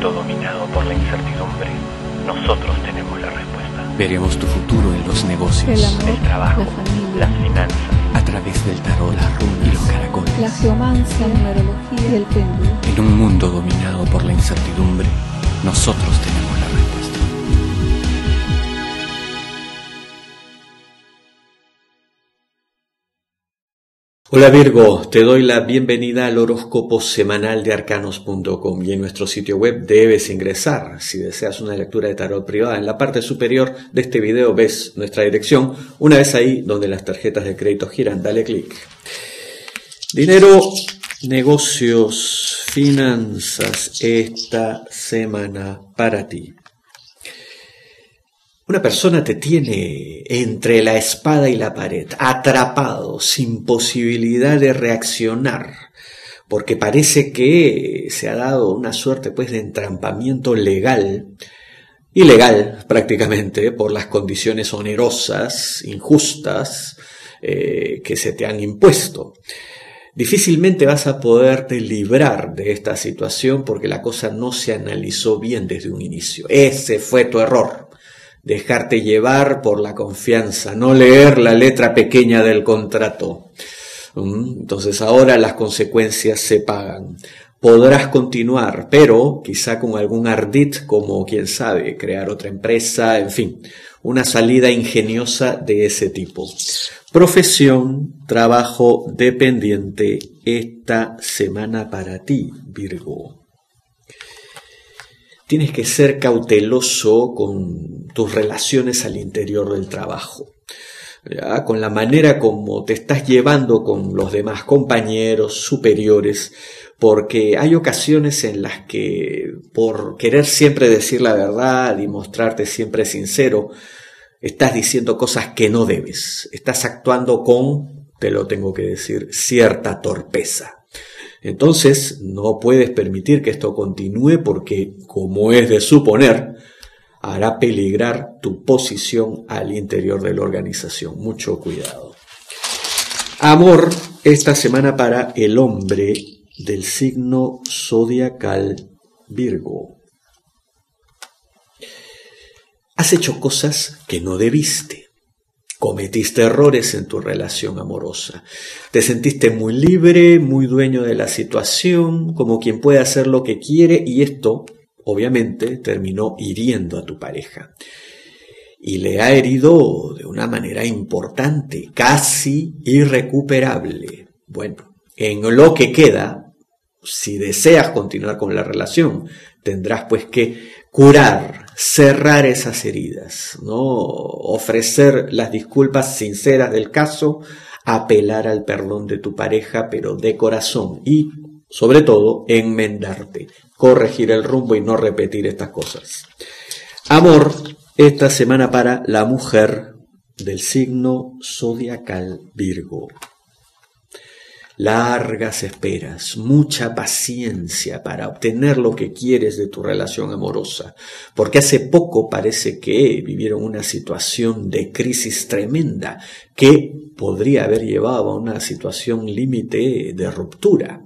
momento dominado por la incertidumbre, nosotros tenemos la respuesta. Veremos tu futuro en los negocios, el amor, el trabajo, la familia, las finanzas, a través del tarot, las runas y los caracoles, la geomancia, la numerología y el péndulo. En un mundo dominado por la incertidumbre, nosotros tenemos la respuesta. Hola Virgo, te doy la bienvenida al horóscopo semanal de arcanos.com y en nuestro sitio web debes ingresar. Si deseas una lectura de tarot privada, en la parte superior de este video ves nuestra dirección. Una vez ahí donde las tarjetas de crédito giran, dale clic. Dinero, negocios, finanzas esta semana para ti. Una persona te tiene entre la espada y la pared, atrapado, sin posibilidad de reaccionar, porque parece que se ha dado una suerte pues de entrampamiento legal, ilegal prácticamente, por las condiciones onerosas, injustas que se te han impuesto. Difícilmente vas a poderte librar de esta situación porque la cosa no se analizó bien desde un inicio. Ese fue tu error. Dejarte llevar por la confianza, no leer la letra pequeña del contrato. Entonces ahora las consecuencias se pagan. Podrás continuar, pero quizá con algún ardid como, quién sabe, crear otra empresa, en fin, una salida ingeniosa de ese tipo. Profesión, trabajo dependiente esta semana para ti, Virgo. Tienes que ser cauteloso con tus relaciones al interior del trabajo, ¿ya? Con la manera como te estás llevando con los demás compañeros, superiores, porque hay ocasiones en las que por querer siempre decir la verdad y mostrarte siempre sincero, estás diciendo cosas que no debes, estás actuando con, te lo tengo que decir, cierta torpeza. Entonces, no puedes permitir que esto continúe porque, como es de suponer, hará peligrar tu posición al interior de la organización. Mucho cuidado. Amor, esta semana para el hombre del signo zodiacal Virgo. Has hecho cosas que no debiste. Cometiste errores en tu relación amorosa. Te sentiste muy libre, muy dueño de la situación, como quien puede hacer lo que quiere, y esto, obviamente, terminó hiriendo a tu pareja. Y le ha herido de una manera importante, casi irrecuperable. Bueno, en lo que queda, si deseas continuar con la relación, tendrás pues que curar, cerrar esas heridas, ¿no? Ofrecer las disculpas sinceras del caso, apelar al perdón de tu pareja, pero de corazón y, sobre todo, enmendarte, corregir el rumbo y no repetir estas cosas. Amor, esta semana para la mujer del signo zodiacal Virgo. Largas esperas, mucha paciencia para obtener lo que quieres de tu relación amorosa, porque hace poco parece que vivieron una situación de crisis tremenda que podría haber llevado a una situación límite de ruptura.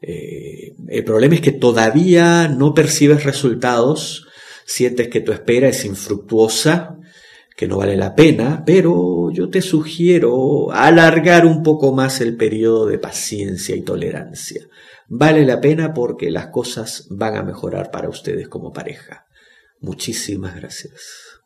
El problema es que todavía no percibes resultados, sientes que tu espera es infructuosa, que no vale la pena, pero yo te sugiero alargar un poco más el periodo de paciencia y tolerancia. Vale la pena porque las cosas van a mejorar para ustedes como pareja. Muchísimas gracias.